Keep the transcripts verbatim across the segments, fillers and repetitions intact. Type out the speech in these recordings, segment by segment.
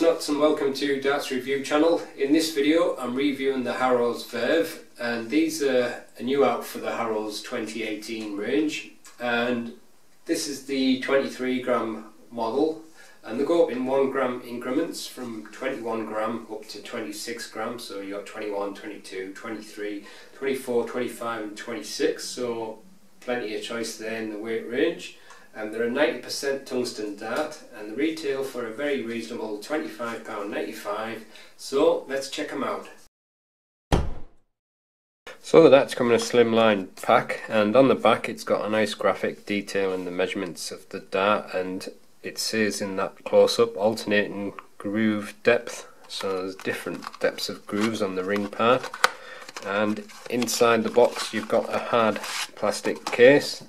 Darts Nuts and welcome to Darts Review Channel. In this video I'm reviewing the Harrows Verve, and these are a new out for the Harrows twenty eighteen range, and this is the twenty-three gram model, and they go up in one gram increments from twenty-one gram up to twenty-six gram. So you got twenty-one, twenty-two, twenty-three, twenty-four, twenty-five and twenty-six, so plenty of choice there in the weight range. And they're a ninety percent tungsten dart, and the retail for a very reasonable twenty-five pounds ninety-five. So let's check them out. So the darts come in a slimline pack, and on the back it's got a nice graphic detailing the measurements of the dart, and it says in that close-up alternating groove depth. So there's different depths of grooves on the ring part, and inside the box you've got a hard plastic case.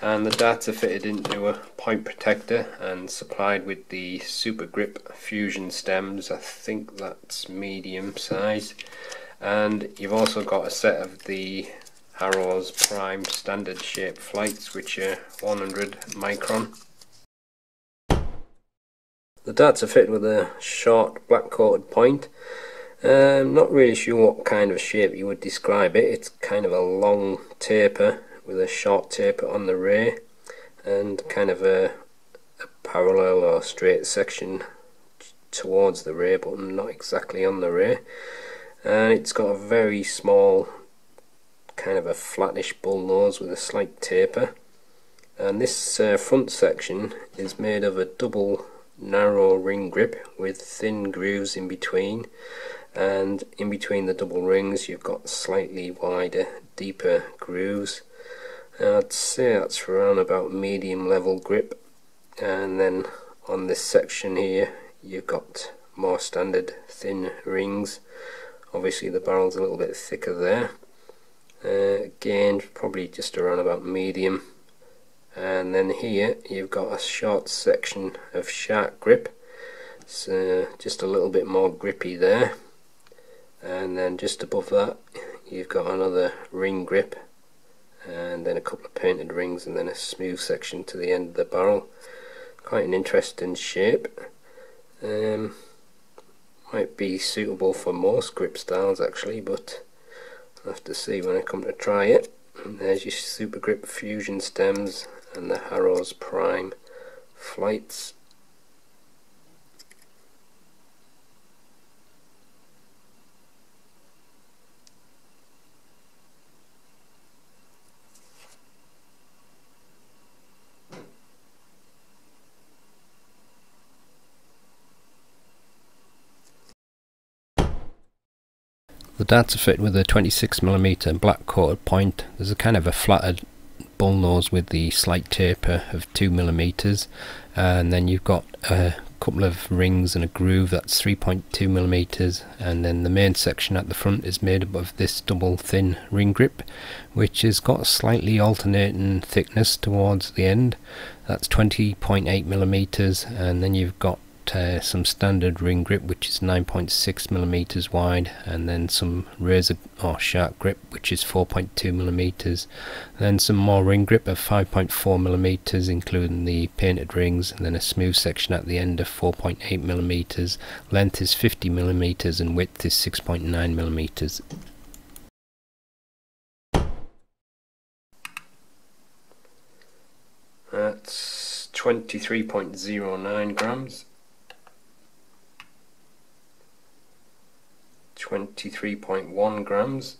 And the darts are fitted into a point protector and supplied with the Super Grip Fusion stems. I think that's medium size. And you've also got a set of the Harrows Prime standard shape flights, which are one hundred micron. The darts are fitted with a short black coated point. I'm not really sure what kind of shape you would describe it. It's kind of a long taper with a short taper on the ray, and kind of a, a parallel or straight section towards the ray, but not exactly on the ray. And it's got a very small, kind of a flattish bull nose with a slight taper. And this uh, front section is made of a double narrow ring grip with thin grooves in between, and in between the double rings you've got slightly wider, deeper grooves. I'd say that's around about medium level grip, and then on this section here you've got more standard thin rings. Obviously the barrel's a little bit thicker there, uh, again probably just around about medium. And then here you've got a short section of shark grip, so just a little bit more grippy there. And then just above that you've got another ring grip, and then a couple of painted rings, and then a smooth section to the end of the barrel. Quite an interesting shape. Um, might be suitable for most grip styles actually, but I'll have to see when I come to try it. And there's your Super Grip Fusion stems and the Harrows Prime flights. The darts are fitted with a twenty-six millimeter black coated point. There's a kind of a flattered bull nose with the slight taper of two millimeters, and then you've got a couple of rings and a groove that's three point two millimeters, and then the main section at the front is made up of this double thin ring grip, which has got a slightly alternating thickness towards the end. That's twenty point eight millimeters, and then you've got Uh, some standard ring grip, which is nine point six millimeters wide, and then some razor or shark grip, which is four point two millimeters, then some more ring grip of five point four millimeters, including the painted rings, and then a smooth section at the end of four point eight millimeters. Length is fifty millimeters and width is six point nine millimeters. That's twenty-three point zero nine grams. twenty-three point one grams,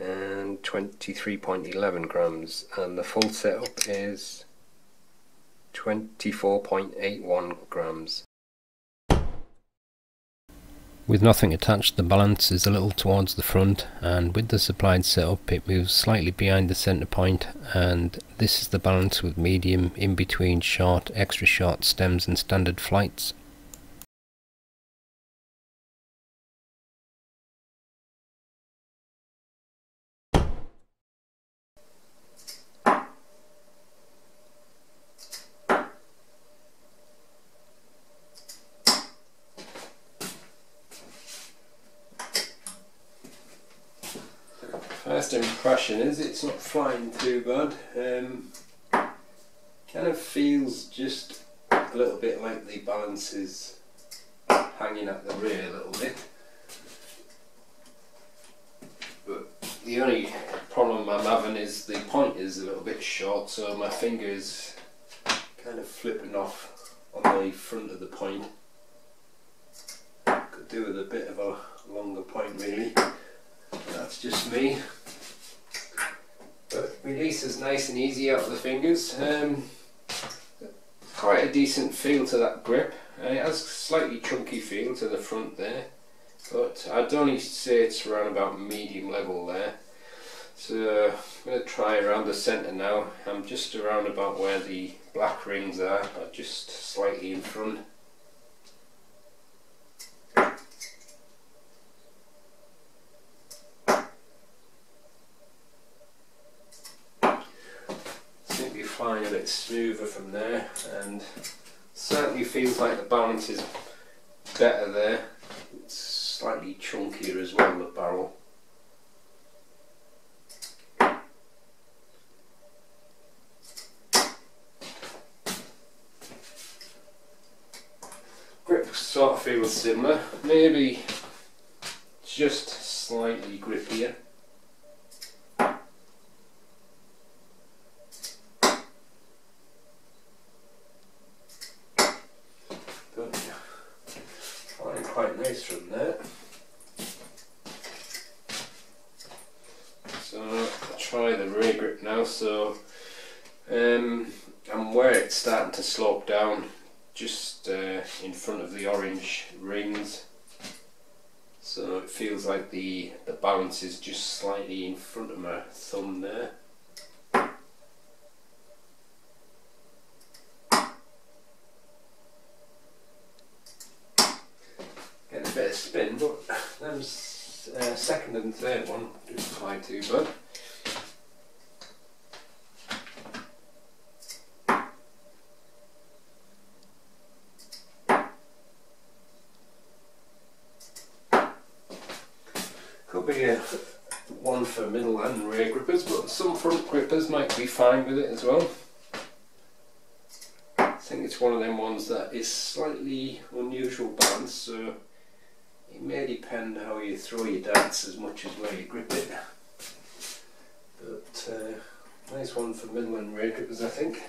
and twenty-three point eleven grams, and the full setup is twenty-four point eight one grams. With nothing attached, the balance is a little towards the front, and with the supplied setup it moves slightly behind the centre point, and this is the balance with medium, in between, short, extra short stems and standard flights. First impression is it's not flying too bad. Um, kind of feels just a little bit like the balance is hanging at the rear a little bit. But the only problem I'm having is the point is a little bit short, so my finger is kind of flipping off on the front of the point. Could do with a bit of a longer point really, that's just me. But release is nice and easy out of the fingers. Um, quite a decent feel to that grip. Uh, it has a slightly chunky feel to the front there, but I'd only say it's around about medium level there. So uh, I'm going to try around the centre now. I'm just around about where the black rings are, but just slightly in front. Flying a bit smoother from there, and certainly feels like the balance is better there. It's slightly chunkier as well, the barrel. Grip sort of feels similar, maybe just slightly grippier. Quite nice from there. So I'll try the rear grip now. So um, I'm where it's starting to slope down, just uh, in front of the orange rings. So it feels like the the balance is just slightly in front of my thumb there. Bit of spin, but them uh, second and third one do apply to, but could be a one for middle and rear grippers, but some front grippers might be fine with it as well. I think it's one of them ones that is slightly unusual balance, so it may depend how you throw your darts as much as where you grip it. But uh, nice one for middle and rear grippers, I think.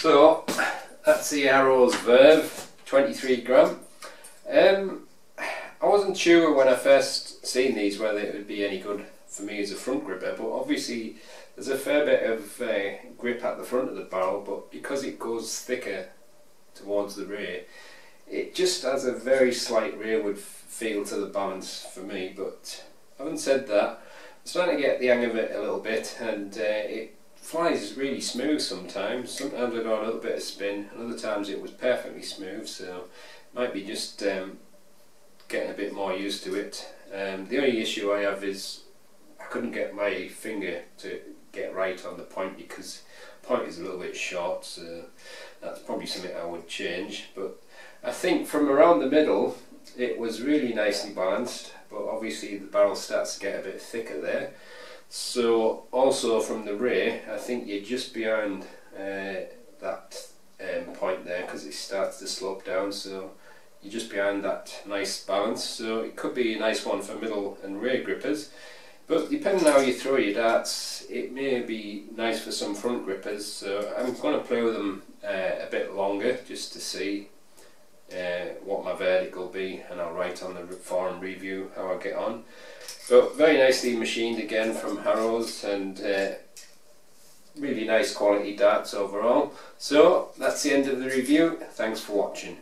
So that's the Harrows Verve twenty-three gram. Um, I wasn't sure when I first seen these whether it would be any good for me as a front gripper, but obviously there's a fair bit of uh, grip at the front of the barrel, but because it goes thicker towards the rear, it just has a very slight rearward feel to the balance for me. But having said that, I'm starting to get the hang of it a little bit, and uh, it flies really smooth sometimes. Sometimes I got a little bit of spin, and other times it was perfectly smooth, so might be just um, getting a bit more used to it. Um, the only issue I have is I couldn't get my finger to get right on the point because the point is a little bit short, so that's probably something I would change. But I think from around the middle it was really nicely balanced, but obviously the barrel starts to get a bit thicker there. So also from the rear, I think you're just behind uh, that um, point there because it starts to slope down, so you're just behind that nice balance. So it could be a nice one for middle and rear grippers. But depending on how you throw your darts, it may be nice for some front grippers, so I'm going to play with them uh, a bit longer just to see uh, what my verdict will be, and I'll write on the forum review how I get on. But very nicely machined again from Harrows, and uh, really nice quality darts overall. So that's the end of the review. Thanks for watching.